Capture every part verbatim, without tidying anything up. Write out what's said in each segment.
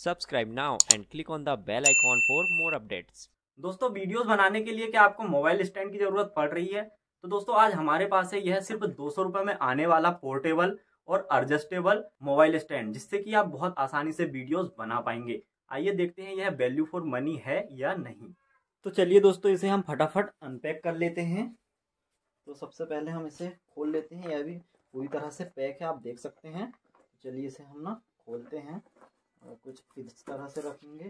Subscribe now and click on the bell icon for more updates. दोस्तों, videos बनाने के लिए क्या आपको मोबाइल स्टैंड की जरूरत पड़ रही है? तो दोस्तों आज हमारे पास है यह सिर्फ दो सौ रुपये में आने वाला पोर्टेबल और एडजस्टेबल मोबाइल स्टैंड, जिससे कि आप बहुत आसानी से वीडियोस बना पाएंगे। आइए देखते हैं यह वैल्यू फॉर मनी है या नहीं। तो चलिए दोस्तों, इसे हम फटाफट अनपैक कर लेते हैं। तो सबसे पहले हम इसे खोल लेते हैं। यह भी पूरी तरह से पैक है, आप देख सकते हैं। चलिए इसे हम ना खोलते हैं और कुछ इस तरह से रखेंगे।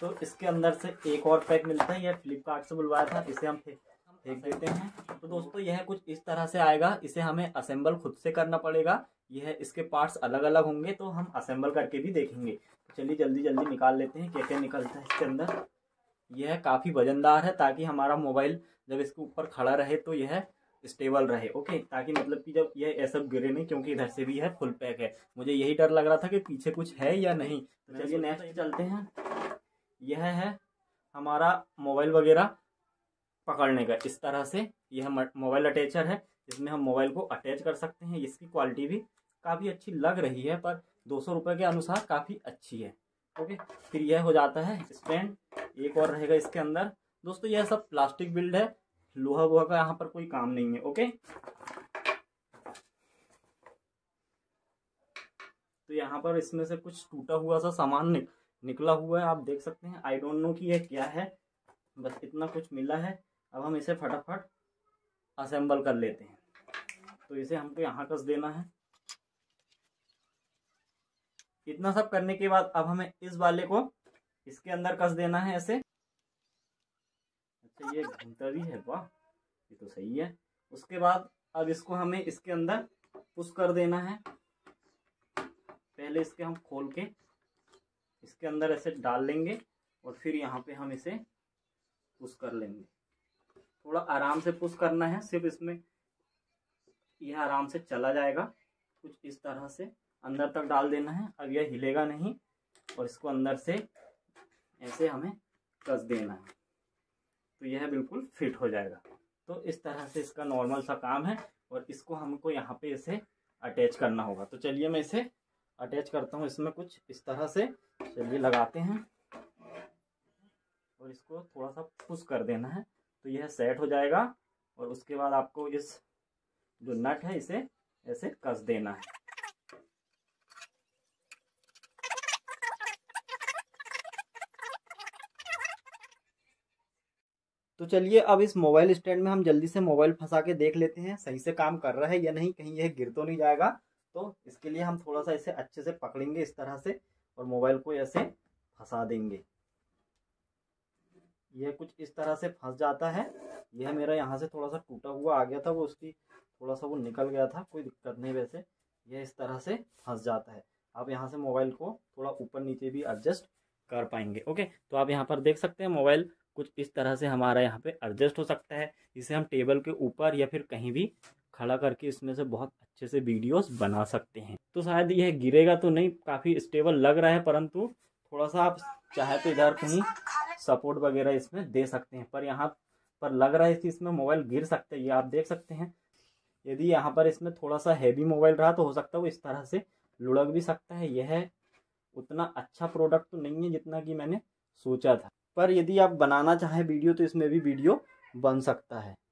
तो इसके अंदर से एक और पैक मिलता है, यह फ्लिपकार्ट से बुलवाया था। इसे हम फेंक देते हैं। तो दोस्तों यह कुछ इस तरह से आएगा। इसे हमें असेंबल खुद से करना पड़ेगा। यह इसके पार्ट्स अलग अलग होंगे, तो हम असेंबल करके भी देखेंगे। चलिए जल्दी जल्दी निकाल लेते हैं क्या क्या निकलता है इसके अंदर। यह काफ़ी वजनदार है, ताकि हमारा मोबाइल जब इसके ऊपर खड़ा रहे तो यह स्टेबल रहे। ओके, ताकि मतलब कि जब यह ऐसा गिरे नहीं, क्योंकि इधर से भी यह फुल पैक है। मुझे यही डर लग रहा था कि पीछे कुछ है या नहीं। तो चलिए नेक्स्ट चलते हैं। यह है हमारा मोबाइल वगैरह पकड़ने का। इस तरह से यह मोबाइल अटैचर है, इसमें हम मोबाइल को अटैच कर सकते हैं। इसकी क्वालिटी भी काफ़ी अच्छी लग रही है, पर दो सौ रुपये के अनुसार काफ़ी अच्छी है। ओके, फिर यह हो जाता है स्टैंड। एक और रहेगा इसके अंदर। दोस्तों यह सब प्लास्टिक बिल्ड है, लोहा वोहा का यहाँ पर कोई काम नहीं है। ओके, तो यहाँ पर इसमें से कुछ टूटा हुआ सा सामान निक, निकला हुआ है, आप देख सकते हैं। आई डोंट नो कि यह क्या है, बस इतना कुछ मिला है। अब हम इसे फटाफट असेंबल कर लेते हैं। तो इसे हमको यहाँ कस देना है। इतना सब करने के बाद अब हमें इस वाले को इसके अंदर कस देना है ऐसे। अच्छा, ये घूमता भी है, वाह, ये तो सही है। उसके बाद अब इसको हमें इसके अंदर पुश कर देना है। पहले इसके हम खोल के इसके अंदर ऐसे डाल लेंगे और फिर यहाँ पे हम इसे पुश कर लेंगे। थोड़ा आराम से पुश करना है, सिर्फ इसमें यह आराम से चला जाएगा। कुछ इस तरह से अंदर तक डाल देना है। अब यह हिलेगा नहीं और इसको अंदर से ऐसे हमें कस देना है, तो यह बिल्कुल फिट हो जाएगा। तो इस तरह से इसका नॉर्मल सा काम है और इसको हमको यहाँ पे इसे अटैच करना होगा। तो चलिए मैं इसे अटैच करता हूँ इसमें कुछ इस तरह से। चलिए लगाते हैं और इसको थोड़ा सा पुश कर देना है, तो यह सेट हो जाएगा। और उसके बाद आपको इस जो नट है इसे ऐसे कस देना है। तो चलिए अब इस मोबाइल स्टैंड में हम जल्दी से मोबाइल फंसा के देख लेते हैं, सही से काम कर रहा है या नहीं, कहीं यह गिर तो नहीं जाएगा। तो इसके लिए हम थोड़ा सा इसे अच्छे से पकड़ेंगे इस तरह से और मोबाइल को ऐसे फंसा देंगे। यह कुछ इस तरह से फंस जाता है। यह मेरा यहाँ से थोड़ा सा टूटा हुआ आ गया था, वो उसकी थोड़ा सा वो निकल गया था, कोई दिक्कत नहीं। वैसे यह इस तरह से फंस जाता है। आप यहाँ से मोबाइल को थोड़ा ऊपर नीचे भी एडजस्ट कर पाएंगे। ओके, तो आप यहाँ पर देख सकते हैं मोबाइल कुछ इस तरह से हमारा यहाँ पे एडजस्ट हो सकता है। इसे हम टेबल के ऊपर या फिर कहीं भी खड़ा करके इसमें से बहुत अच्छे से वीडियोस बना सकते हैं। तो शायद यह गिरेगा तो नहीं, काफ़ी स्टेबल लग रहा है, परंतु थोड़ा सा आप चाहे तो इधर कहीं सपोर्ट वगैरह इसमें दे सकते हैं। पर यहाँ पर लग रहा है कि इसमें मोबाइल गिर सकता है, ये आप देख सकते हैं। यदि यहाँ पर इसमें थोड़ा सा हैवी मोबाइल रहा तो हो सकता है वो इस तरह से लुढ़क भी सकता है। यह उतना अच्छा प्रोडक्ट तो नहीं है जितना कि मैंने सोचा था, पर यदि आप बनाना चाहें वीडियो तो इसमें भी वीडियो बन सकता है।